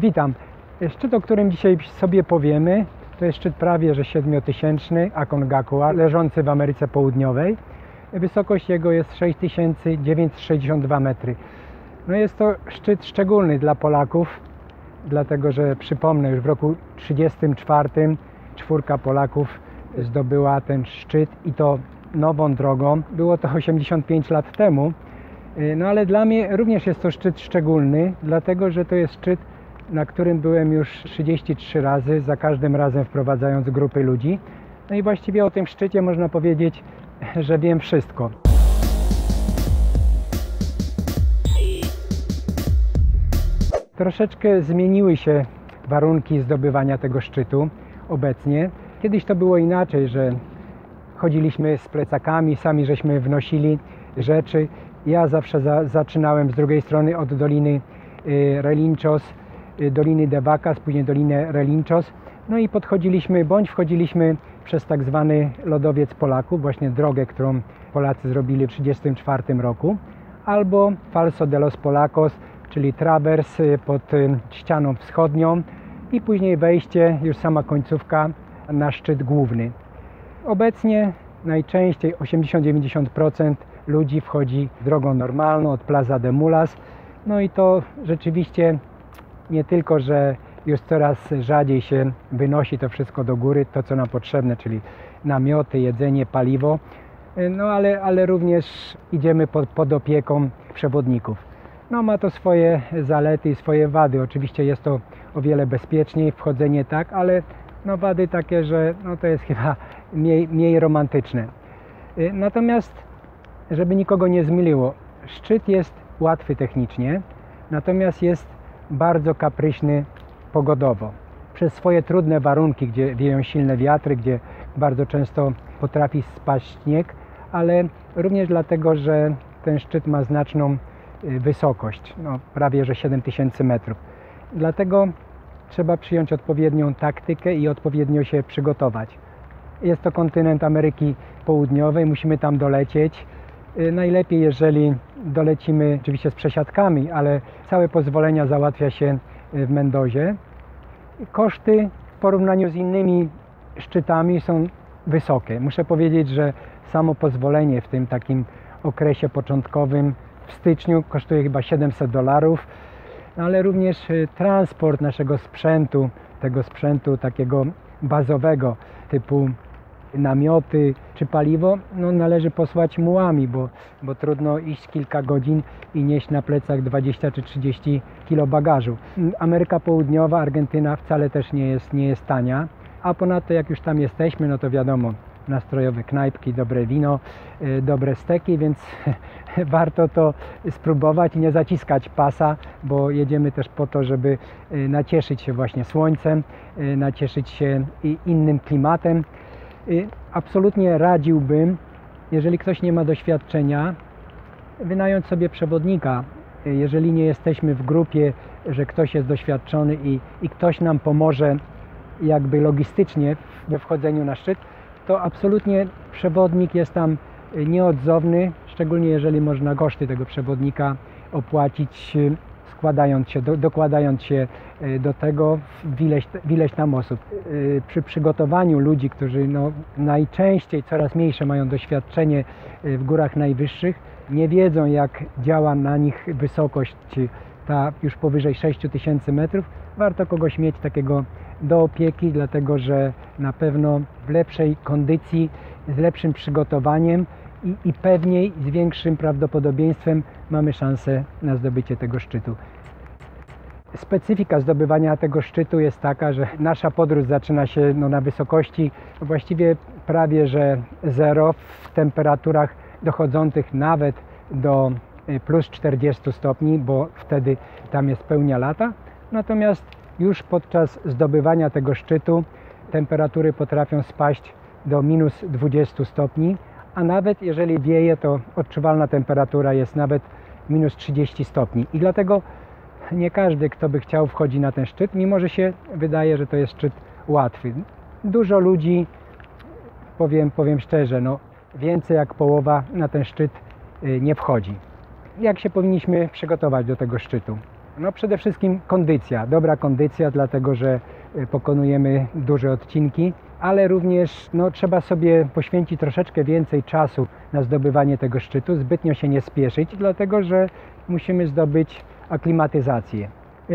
Witam. Szczyt, o którym dzisiaj sobie powiemy, to jest szczyt prawie że 7000, Aconcagua, leżący w Ameryce Południowej. Wysokość jego jest 6962 metry. No jest to szczyt szczególny dla Polaków, dlatego że przypomnę, już w roku 1934 czwórka Polaków zdobyła ten szczyt i to nową drogą. Było to 85 lat temu. No ale dla mnie również jest to szczyt szczególny, dlatego że to jest szczyt, na którym byłem już 33 razy, za każdym razem wprowadzając grupy ludzi. No i właściwie o tym szczycie można powiedzieć, że wiem wszystko. Troszeczkę zmieniły się warunki zdobywania tego szczytu obecnie. Kiedyś to było inaczej, że chodziliśmy z plecakami, sami żeśmy wnosili rzeczy. Ja zawsze zaczynałem z drugiej strony od Doliny Relinchos, Doliny De Vacas, później Dolinę Relinchos. No i podchodziliśmy, bądź wchodziliśmy przez tak zwany lodowiec Polaków, właśnie drogę, którą Polacy zrobili w 1934 roku, albo Falso de los Polacos, czyli trawers pod ścianą wschodnią i później wejście, już sama końcówka, na szczyt główny. Obecnie najczęściej 80–90% ludzi wchodzi drogą normalną od Plaza de Mulas. No i to rzeczywiście nie tylko, że już coraz rzadziej się wynosi to wszystko do góry, to co nam potrzebne, czyli namioty, jedzenie, paliwo, no ale również idziemy pod opieką przewodników. No ma to swoje zalety i swoje wady. Oczywiście jest to o wiele bezpieczniej, wchodzenie tak, ale no wady takie, że no to jest chyba mniej romantyczne. Natomiast, żeby nikogo nie zmyliło, szczyt jest łatwy technicznie, natomiast jest bardzo kapryśny pogodowo. Przez swoje trudne warunki, gdzie wieją silne wiatry, gdzie bardzo często potrafi spaść śnieg, ale również dlatego, że ten szczyt ma znaczną wysokość, no, prawie że 7000 metrów. Dlatego trzeba przyjąć odpowiednią taktykę i odpowiednio się przygotować. Jest to kontynent Ameryki Południowej, musimy tam dolecieć. Najlepiej, jeżeli dolecimy oczywiście z przesiadkami, ale całe pozwolenia załatwia się w Mendozie. Koszty w porównaniu z innymi szczytami są wysokie. Muszę powiedzieć, że samo pozwolenie w tym takim okresie początkowym w styczniu kosztuje chyba $700, ale również transport naszego sprzętu, tego sprzętu takiego bazowego typu namioty czy paliwo, no należy posłać mułami, bo trudno iść kilka godzin i nieść na plecach 20 czy 30 kg bagażu. Ameryka Południowa, Argentyna wcale też nie jest tania, a ponadto jak już tam jesteśmy, no to wiadomo, nastrojowe knajpki, dobre wino, dobre steki, więc warto to spróbować i nie zaciskać pasa, bo jedziemy też po to, żeby nacieszyć się właśnie słońcem, nacieszyć się innym klimatem. Absolutnie radziłbym, jeżeli ktoś nie ma doświadczenia, wynająć sobie przewodnika. Jeżeli nie jesteśmy w grupie, że ktoś jest doświadczony i ktoś nam pomoże jakby logistycznie we wchodzeniu na szczyt, to absolutnie przewodnik jest tam nieodzowny, szczególnie jeżeli można koszty tego przewodnika opłacić, składając się, dokładając się do tego w ileś tam osób. Przy przygotowaniu ludzi, którzy no, najczęściej coraz mniejsze mają doświadczenie w górach najwyższych, nie wiedzą jak działa na nich wysokość ta już powyżej 6000 metrów, warto kogoś mieć takiego do opieki, dlatego że na pewno w lepszej kondycji, z lepszym przygotowaniem i pewniej, z większym prawdopodobieństwem mamy szansę na zdobycie tego szczytu. Specyfika zdobywania tego szczytu jest taka, że nasza podróż zaczyna się no, na wysokości właściwie prawie że zero, w temperaturach dochodzących nawet do plus 40 stopni, bo wtedy tam jest pełnia lata. Natomiast już podczas zdobywania tego szczytu temperatury potrafią spaść do minus 20 stopni, a nawet jeżeli wieje, to odczuwalna temperatura jest nawet minus 30 stopni. I dlatego nie każdy, kto by chciał, wchodzi na ten szczyt, mimo że się wydaje, że to jest szczyt łatwy. Dużo ludzi, powiem szczerze, no, więcej jak połowa na ten szczyt nie wchodzi. Jak się powinniśmy przygotować do tego szczytu? No przede wszystkim kondycja, dobra kondycja, dlatego że pokonujemy duże odcinki, ale również no, trzeba sobie poświęcić troszeczkę więcej czasu na zdobywanie tego szczytu, zbytnio się nie spieszyć, dlatego że musimy zdobyć aklimatyzację.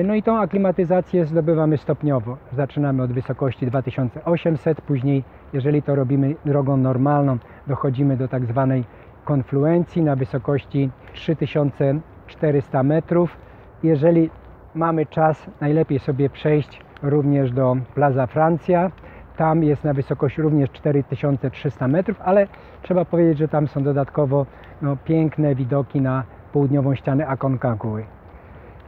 No i tą aklimatyzację zdobywamy stopniowo. Zaczynamy od wysokości 2800, później, jeżeli to robimy drogą normalną, dochodzimy do tak zwanej konfluencji na wysokości 3400 metrów. Jeżeli mamy czas, najlepiej sobie przejść również do Plaza Francja. Tam jest na wysokości również 4300 metrów, ale trzeba powiedzieć, że tam są dodatkowo no, piękne widoki na południową ścianę Aconcagły.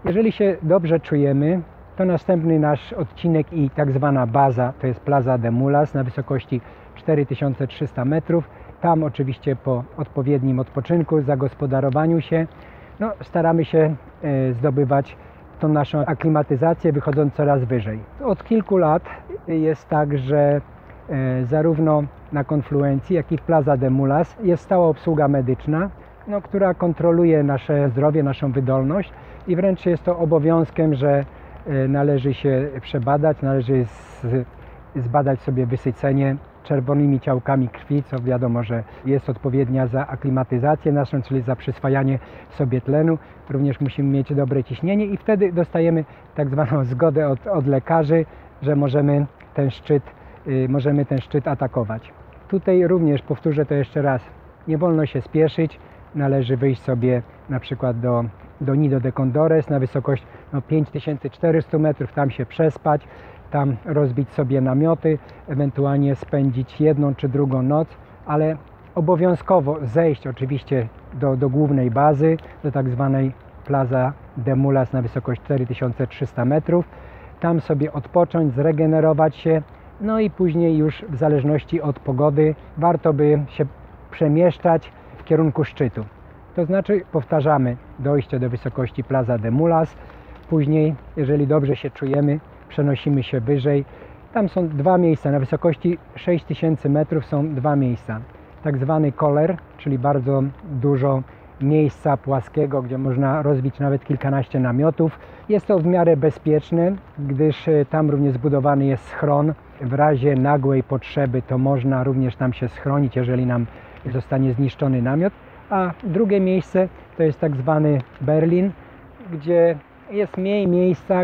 Jeżeli się dobrze czujemy, to następny nasz odcinek i tak zwana baza to jest Plaza de Mulas na wysokości 4300 metrów. Tam oczywiście po odpowiednim odpoczynku, zagospodarowaniu się no, staramy się zdobywać tą naszą aklimatyzację, wychodząc coraz wyżej. Od kilku lat jest tak, że zarówno na Konfluencji, jak i w Plaza de Mulas jest stała obsługa medyczna, no, która kontroluje nasze zdrowie, naszą wydolność i wręcz jest to obowiązkiem, że należy się przebadać, należy zbadać sobie wysycenie czerwonymi ciałkami krwi, co wiadomo, że jest odpowiednia za aklimatyzację naszą, czyli za przyswajanie sobie tlenu. Również musimy mieć dobre ciśnienie i wtedy dostajemy tak zwaną zgodę od lekarzy, że możemy ten szczyt atakować. Tutaj również, powtórzę to jeszcze raz, nie wolno się spieszyć, należy wyjść sobie na przykład do Nido de Condores na wysokość no, 5400 metrów, tam się przespać, tam rozbić sobie namioty, ewentualnie spędzić jedną czy drugą noc, ale obowiązkowo zejść oczywiście do głównej bazy, do tak zwanej Plaza de Mulas na wysokość 4300 metrów. Tam sobie odpocząć, zregenerować się, no i później już w zależności od pogody warto by się przemieszczać w kierunku szczytu. To znaczy, powtarzamy, dojście do wysokości Plaza de Mulas, później, jeżeli dobrze się czujemy, przenosimy się wyżej. Tam są dwa miejsca, na wysokości 6000 metrów są dwa miejsca. Tak zwany Koller, czyli bardzo dużo miejsca płaskiego, gdzie można rozbić nawet kilkanaście namiotów. Jest to w miarę bezpieczne, gdyż tam również zbudowany jest schron. W razie nagłej potrzeby to można również tam się schronić, jeżeli nam zostanie zniszczony namiot. A drugie miejsce to jest tak zwany Berlin, gdzie jest mniej miejsca,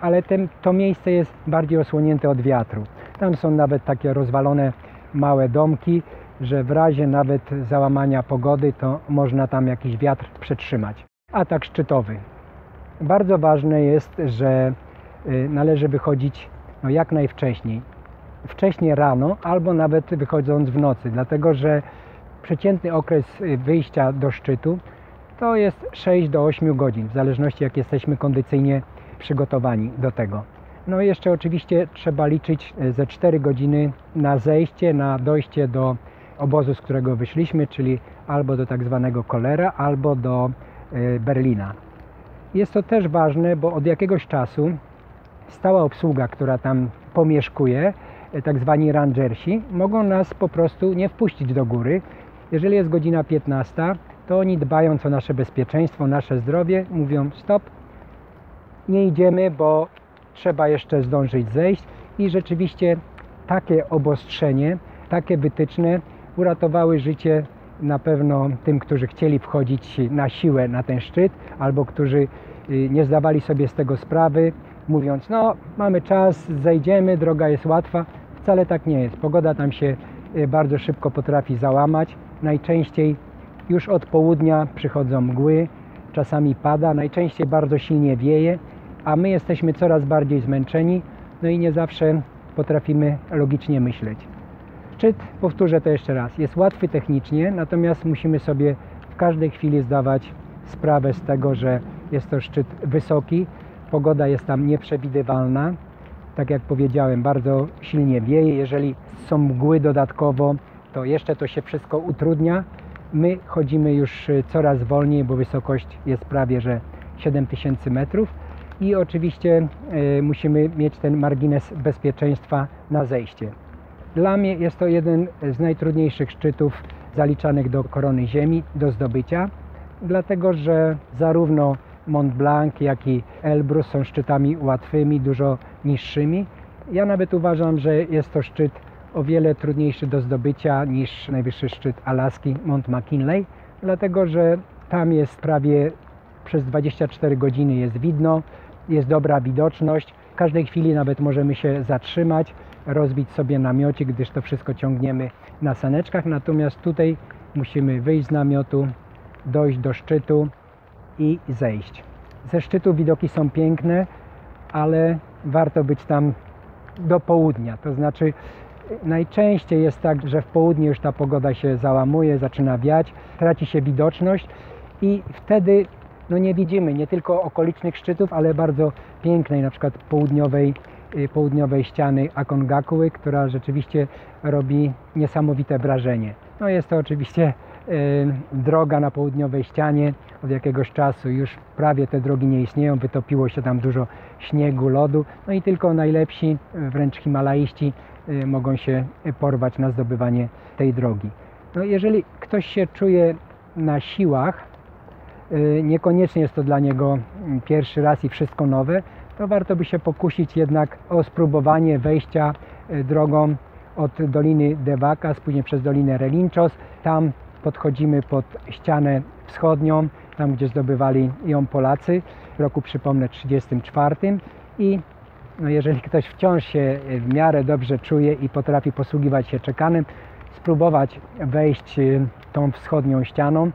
ale to miejsce jest bardziej osłonięte od wiatru. Tam są nawet takie rozwalone małe domki, że w razie nawet załamania pogody to można tam jakiś wiatr przetrzymać. Atak szczytowy. Bardzo ważne jest, że należy wychodzić no, jak najwcześniej. Wcześnie rano albo nawet wychodząc w nocy, dlatego że przeciętny okres wyjścia do szczytu to jest 6 do 8 godzin, w zależności jak jesteśmy kondycyjnie przygotowani do tego. No i jeszcze oczywiście trzeba liczyć ze 4 godziny na zejście, na dojście do obozu, z którego wyszliśmy, czyli albo do tak zwanego Kollera, albo do Berlina. Jest to też ważne, bo od jakiegoś czasu stała obsługa, która tam pomieszkuje, tak zwani rangersi, mogą nas po prostu nie wpuścić do góry. Jeżeli jest godzina 15, to oni, dbając o nasze bezpieczeństwo, nasze zdrowie, mówią stop, nie idziemy, bo trzeba jeszcze zdążyć zejść. I rzeczywiście takie obostrzenie, takie wytyczne uratowały życie na pewno tym, którzy chcieli wchodzić na siłę na ten szczyt, albo którzy nie zdawali sobie z tego sprawy, mówiąc no mamy czas, zejdziemy, droga jest łatwa. Wcale tak nie jest. Pogoda tam się bardzo szybko potrafi załamać. Najczęściej już od południa przychodzą mgły, czasami pada, najczęściej bardzo silnie wieje, a my jesteśmy coraz bardziej zmęczeni, no i nie zawsze potrafimy logicznie myśleć. Szczyt, powtórzę to jeszcze raz, jest łatwy technicznie, natomiast musimy sobie w każdej chwili zdawać sprawę z tego, że jest to szczyt wysoki, pogoda jest tam nieprzewidywalna, tak jak powiedziałem, bardzo silnie wieje, jeżeli są mgły dodatkowo, to jeszcze to się wszystko utrudnia. My chodzimy już coraz wolniej, bo wysokość jest prawie że 7000 metrów i oczywiście musimy mieć ten margines bezpieczeństwa na zejście. Dla mnie jest to jeden z najtrudniejszych szczytów zaliczanych do Korony Ziemi, do zdobycia, dlatego że zarówno Mont Blanc, jak i Elbrus są szczytami łatwymi, dużo niższymi. Ja nawet uważam, że jest to szczyt o wiele trudniejszy do zdobycia niż najwyższy szczyt Alaski, Mont McKinley, dlatego że tam jest prawie przez 24 godziny jest widno, jest dobra widoczność. W każdej chwili nawet możemy się zatrzymać, rozbić sobie namiocie, gdyż to wszystko ciągniemy na saneczkach. Natomiast tutaj musimy wyjść z namiotu, dojść do szczytu i zejść. Ze szczytu widoki są piękne, ale warto być tam do południa. To znaczy najczęściej jest tak, że w południe już ta pogoda się załamuje, zaczyna wiać, traci się widoczność i wtedy nie widzimy nie tylko okolicznych szczytów, ale bardzo pięknej, na przykład południowej ściany Aconcagły, która rzeczywiście robi niesamowite wrażenie. Jest to oczywiście droga na południowej ścianie od jakiegoś czasu. Już prawie te drogi nie istnieją, wytopiło się tam dużo śniegu, lodu. I tylko najlepsi, wręcz himalaiści mogą się porwać na zdobywanie tej drogi. Jeżeli ktoś się czuje na siłach, niekoniecznie jest to dla niego pierwszy raz i wszystko nowe, to warto by się pokusić jednak o spróbowanie wejścia drogą od Doliny De Vacas, później przez Dolinę Relinchos. Tam podchodzimy pod ścianę wschodnią, tam gdzie zdobywali ją Polacy w roku, przypomnę, 1934. I jeżeli ktoś wciąż się w miarę dobrze czuje i potrafi posługiwać się czekanem, spróbować wejść tą wschodnią ścianą.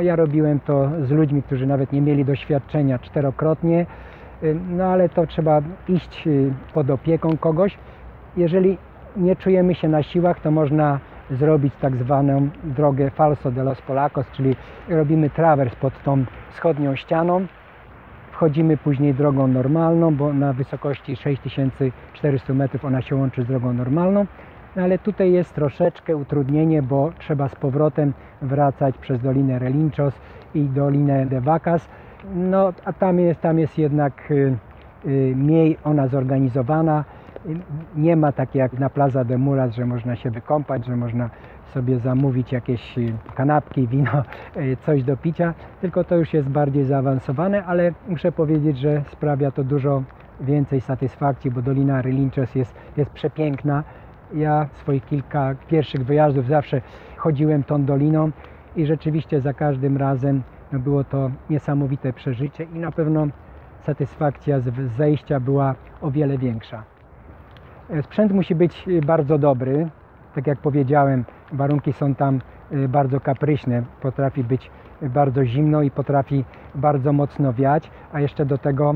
Ja robiłem to z ludźmi, którzy nawet nie mieli doświadczenia, 4-krotnie, ale to trzeba iść pod opieką kogoś. Jeżeli nie czujemy się na siłach, to można zrobić tak zwaną drogę Falso de los Polacos, czyli robimy trawers pod tą wschodnią ścianą. Wchodzimy później drogą normalną, bo na wysokości 6400 metrów ona się łączy z drogą normalną. Ale tutaj jest troszeczkę utrudnienie, bo trzeba z powrotem wracać przez Dolinę Relinchos i Dolinę De Vacas. A tam jest jednak mniej ona zorganizowana. Nie ma tak jak na Plaza de Mulas, że można się wykąpać, że można sobie zamówić jakieś kanapki, wino, coś do picia. Tylko to już jest bardziej zaawansowane, ale muszę powiedzieć, że sprawia to dużo więcej satysfakcji, bo Dolina Relinchos jest przepiękna. Ja swoich kilka pierwszych wyjazdów zawsze chodziłem tą doliną i rzeczywiście za każdym razem było to niesamowite przeżycie i na pewno satysfakcja z zejścia była o wiele większa. Sprzęt musi być bardzo dobry. Tak jak powiedziałem, warunki są tam bardzo kapryśne. Potrafi być bardzo zimno i potrafi bardzo mocno wiać, a jeszcze do tego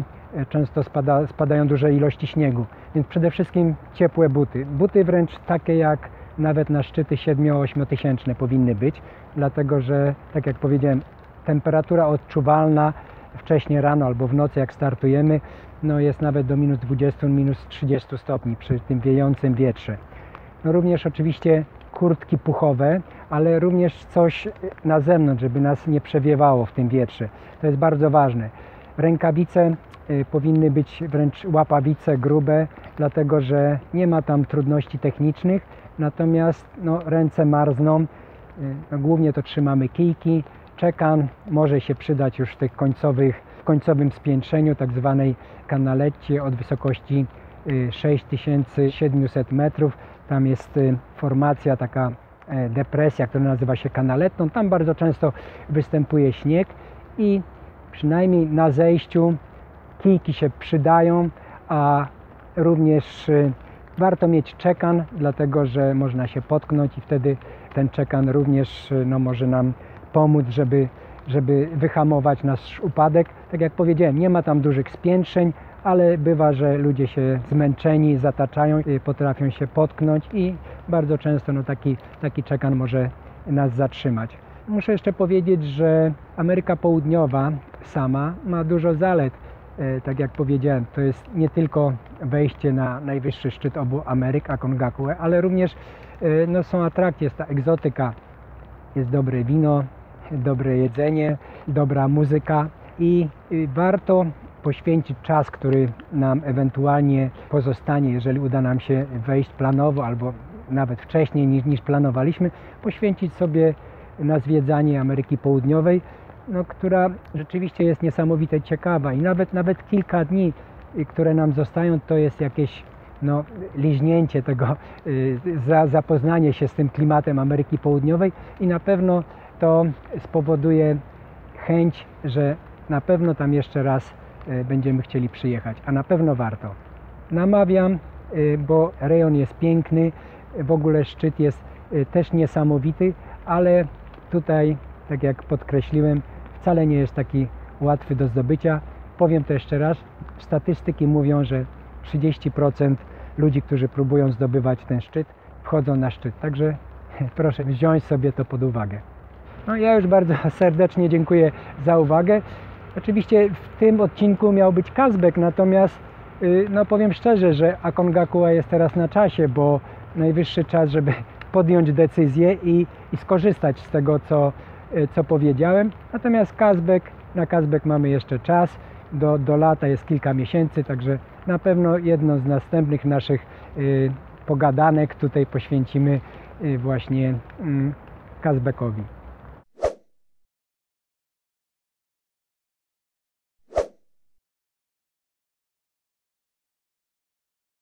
często spadają duże ilości śniegu, więc przede wszystkim ciepłe buty. Buty wręcz takie jak nawet na szczyty 7-8 tysięczne powinny być, dlatego że, tak jak powiedziałem, temperatura odczuwalna wcześniej rano albo w nocy, jak startujemy, jest nawet do minus 20, minus 30 stopni przy tym wiejącym wietrze. Również oczywiście kurtki puchowe, ale również coś na zewnątrz, żeby nas nie przewiewało w tym wietrze. To jest bardzo ważne. Rękawice powinny być wręcz łapawice grube, dlatego że nie ma tam trudności technicznych, natomiast ręce marzną, głównie to trzymamy kijki. Czekan może się przydać już w tych końcowym spiętrzeniu, tak zwanej kanalecie od wysokości 6700 metrów. Tam jest formacja, taka depresja, która nazywa się kanaletą. Tam bardzo często występuje śnieg i przynajmniej na zejściu kijki się przydają, a również warto mieć czekan, dlatego że można się potknąć i wtedy ten czekan również może nam pomóc, żeby wyhamować nasz upadek. Tak jak powiedziałem, nie ma tam dużych spiętrzeń, ale bywa, że ludzie się zmęczeni, zataczają, potrafią się potknąć i bardzo często taki czekan może nas zatrzymać. Muszę jeszcze powiedzieć, że Ameryka Południowa sama ma dużo zalet. Tak jak powiedziałem, to jest nie tylko wejście na najwyższy szczyt obu Ameryk, Aconcagua, ale również są atrakcje, jest ta egzotyka. Jest dobre wino, dobre jedzenie, dobra muzyka i warto poświęcić czas, który nam ewentualnie pozostanie, jeżeli uda nam się wejść planowo albo nawet wcześniej niż planowaliśmy, poświęcić sobie na zwiedzanie Ameryki Południowej, no, która rzeczywiście jest niesamowite ciekawa i nawet kilka dni, które nam zostają, to jest jakieś no, liźnięcie tego, zapoznanie się z tym klimatem Ameryki Południowej i na pewno to spowoduje chęć, że na pewno tam jeszcze raz będziemy chcieli przyjechać, a na pewno warto. Namawiam, bo rejon jest piękny, w ogóle szczyt jest też niesamowity, ale tutaj, tak jak podkreśliłem, wcale nie jest taki łatwy do zdobycia. Powiem to jeszcze raz, statystyki mówią, że 30% ludzi, którzy próbują zdobywać ten szczyt, wchodzą na szczyt. Także proszę wziąć sobie to pod uwagę. No, ja już bardzo serdecznie dziękuję za uwagę. Oczywiście w tym odcinku miał być Kazbek, natomiast no, powiem szczerze, że Aconcagua jest teraz na czasie, bo najwyższy czas, żeby podjąć decyzję i skorzystać z tego, co powiedziałem. Natomiast na Kazbek mamy jeszcze czas, do lata jest kilka miesięcy, także na pewno jedną z następnych naszych pogadanek tutaj poświęcimy właśnie Kazbekowi.